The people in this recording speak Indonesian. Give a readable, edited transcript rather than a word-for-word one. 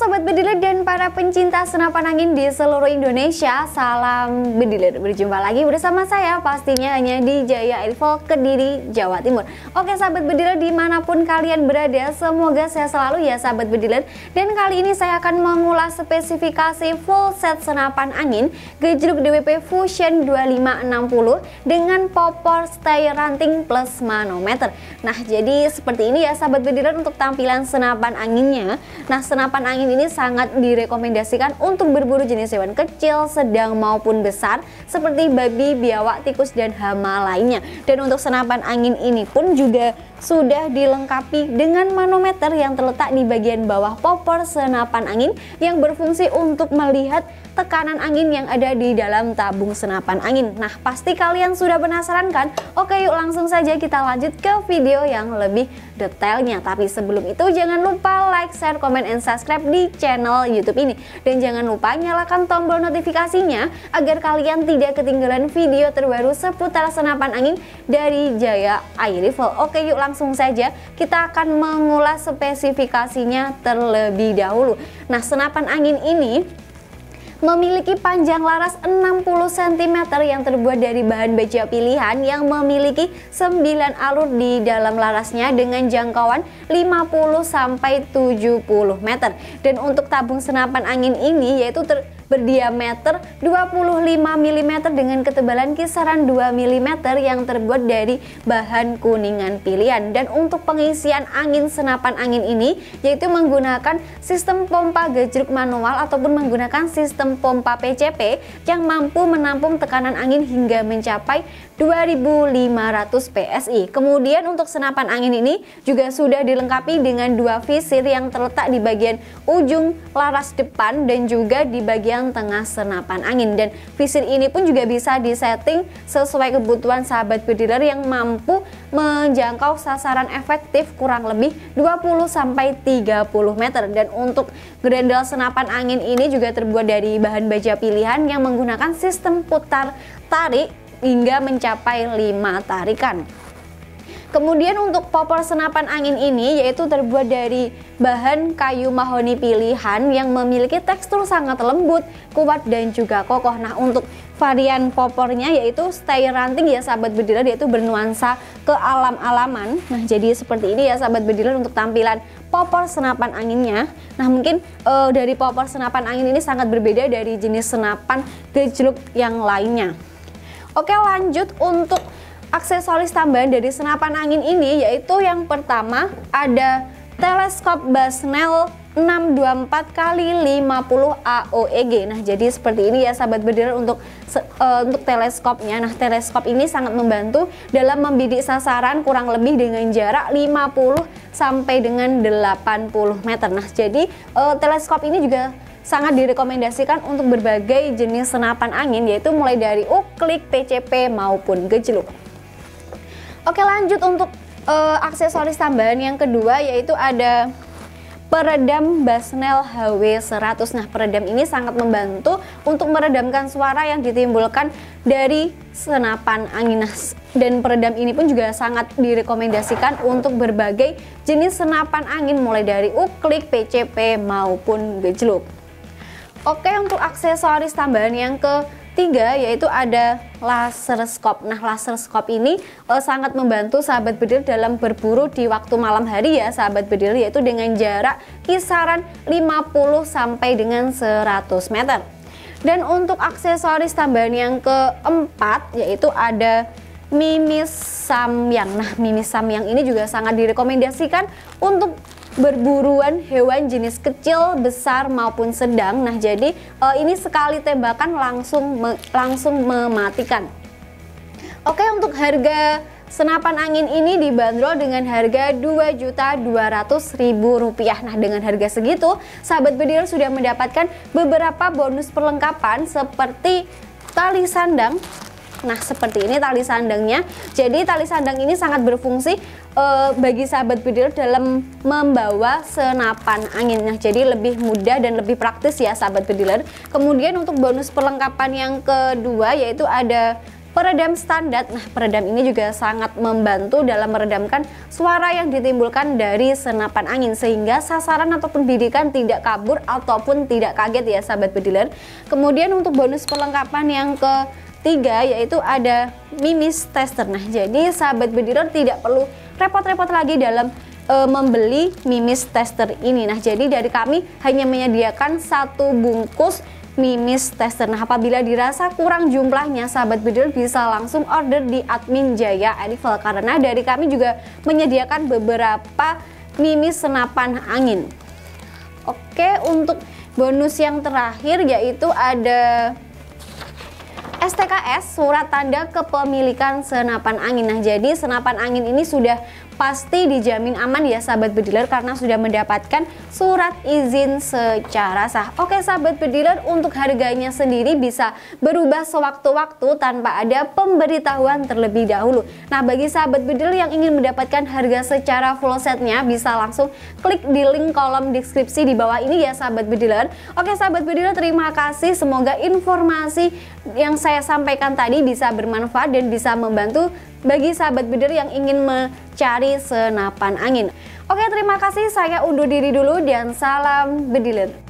sobat bediler dan para pencinta senapan angin di seluruh Indonesia. Salam bediler, berjumpa lagi bersama saya pastinya hanya di Jaya Air Rifle Kediri, Jawa Timur. Oke sahabat bediler, dimanapun kalian berada, semoga sehat selalu ya sahabat bediler. Dan kali ini saya akan mengulas spesifikasi full set senapan angin gejluk DWP Fusion 2560 dengan popor Steyr ranting plus manometer. Nah jadi seperti ini ya sahabat bediler untuk tampilan senapan anginnya. Nah senapan angin ini sangat direkomendasikan untuk berburu jenis hewan kecil, sedang maupun besar seperti babi, biawak, tikus, dan hama lainnya. Dan untuk senapan angin ini pun juga sudah dilengkapi dengan manometer yang terletak di bagian bawah popor senapan angin yang berfungsi untuk melihat tekanan angin yang ada di dalam tabung senapan angin. Nah pasti kalian sudah penasaran kan? Oke yuk langsung saja kita lanjut ke video yang lebih detailnya. Tapi sebelum itu jangan lupa like, share, comment, and subscribe di channel YouTube ini. Dan jangan lupa nyalakan tombol notifikasinya agar kalian tidak ketinggalan video terbaru seputar senapan angin dari Jaya Air Rifle. Oke yuk langsung saja kita akan mengulas spesifikasinya terlebih dahulu. Nah senapan angin ini memiliki panjang laras 60 cm yang terbuat dari bahan baja pilihan yang memiliki 9 alur di dalam larasnya dengan jangkauan 50–70 meter. Dan untuk tabung senapan angin ini yaitu berdiameter 25 mm dengan ketebalan kisaran 2 mm yang terbuat dari bahan kuningan pilihan. Dan untuk pengisian angin senapan angin ini yaitu menggunakan sistem pompa gejruk manual ataupun menggunakan sistem pompa PCP yang mampu menampung tekanan angin hingga mencapai 2500 PSI. Kemudian untuk senapan angin ini juga sudah dilengkapi dengan dua visir yang terletak di bagian ujung laras depan dan juga di bagian tengah senapan angin. Dan visir ini pun juga bisa disetting sesuai kebutuhan sahabat bediler yang mampu menjangkau sasaran efektif kurang lebih 20–30 meter. Dan untuk grendel senapan angin ini juga terbuat dari bahan baja pilihan yang menggunakan sistem putar tarik hingga mencapai 5 tarikan. Kemudian untuk popor senapan angin ini yaitu terbuat dari bahan kayu mahoni pilihan yang memiliki tekstur sangat lembut, kuat, dan juga kokoh. Nah untuk varian popornya yaitu Steyr ranting ya sahabat bediler, yaitu bernuansa kealam-alaman. Nah jadi seperti ini ya sahabat bediler untuk tampilan popor senapan anginnya. Nah mungkin dari popor senapan angin ini sangat berbeda dari jenis senapan gejluk yang lainnya. Oke lanjut untuk aksesoris tambahan dari senapan angin ini yaitu yang pertama ada teleskop Bushnell 6-24x50 AOEG. Nah jadi seperti ini ya sahabat bediler untuk teleskopnya. Nah teleskop ini sangat membantu dalam membidik sasaran kurang lebih dengan jarak 50–80 meter. Nah jadi teleskop ini juga sangat direkomendasikan untuk berbagai jenis senapan angin yaitu mulai dari uklik, PCP, maupun gejluk. Oke lanjut untuk aksesoris tambahan yang kedua yaitu ada peredam Bushnell HW100. Nah peredam ini sangat membantu untuk meredamkan suara yang ditimbulkan dari senapan angin. Dan peredam ini pun juga sangat direkomendasikan untuk berbagai jenis senapan angin mulai dari uklik, PCP, maupun gejluk. Oke untuk aksesoris tambahan yang ketiga yaitu ada laser scope. Nah laser scope ini sangat membantu sahabat bediler dalam berburu di waktu malam hari ya sahabat bediler, yaitu dengan jarak kisaran 50–100 meter. Dan untuk aksesoris tambahan yang keempat yaitu ada mimis Samyang. Nah mimis Samyang ini juga sangat direkomendasikan untuk berburuan hewan jenis kecil, besar, maupun sedang. Nah jadi ini sekali tembakan langsung mematikan. Oke untuk harga senapan angin ini dibanderol dengan harga Rp2.200.000. Nah dengan harga segitu sahabat bediler sudah mendapatkan beberapa bonus perlengkapan seperti tali sandang. Nah seperti ini tali sandangnya. Jadi tali sandang ini sangat berfungsi bagi sahabat bediler dalam membawa senapan angin. Nah jadi lebih mudah dan lebih praktis ya sahabat bediler. Kemudian untuk bonus perlengkapan yang kedua yaitu ada peredam standar. Nah, peredam ini juga sangat membantu dalam meredamkan suara yang ditimbulkan dari senapan angin sehingga sasaran ataupun bidikan tidak kabur ataupun tidak kaget ya sahabat bediler. Kemudian untuk bonus perlengkapan yang ketiga yaitu ada mimis tester. Nah, jadi sahabat bediler tidak perlu repot-repot lagi dalam membeli mimis tester ini. Nah, jadi dari kami hanya menyediakan satu bungkus mimis tester. Nah, apabila dirasa kurang jumlahnya, sahabat bediler bisa langsung order di admin Jaya Air Rifle karena dari kami juga menyediakan beberapa mimis senapan angin. Oke, untuk bonus yang terakhir yaitu ada STKS, surat tanda kepemilikan senapan angin. Nah, jadi senapan angin ini sudah pasti dijamin aman ya sahabat bediler karena sudah mendapatkan surat izin secara sah. Oke sahabat bediler, untuk harganya sendiri bisa berubah sewaktu-waktu tanpa ada pemberitahuan terlebih dahulu. Nah, bagi sahabat bediler yang ingin mendapatkan harga secara full setnya bisa langsung klik di link kolom deskripsi di bawah ini ya sahabat bediler. Oke sahabat bediler, terima kasih, semoga informasi yang saya sampaikan tadi bisa bermanfaat dan bisa membantu bagi sahabat bediler yang ingin mencari senapan angin. Oke, terima kasih, saya undur diri dulu dan salam bediler.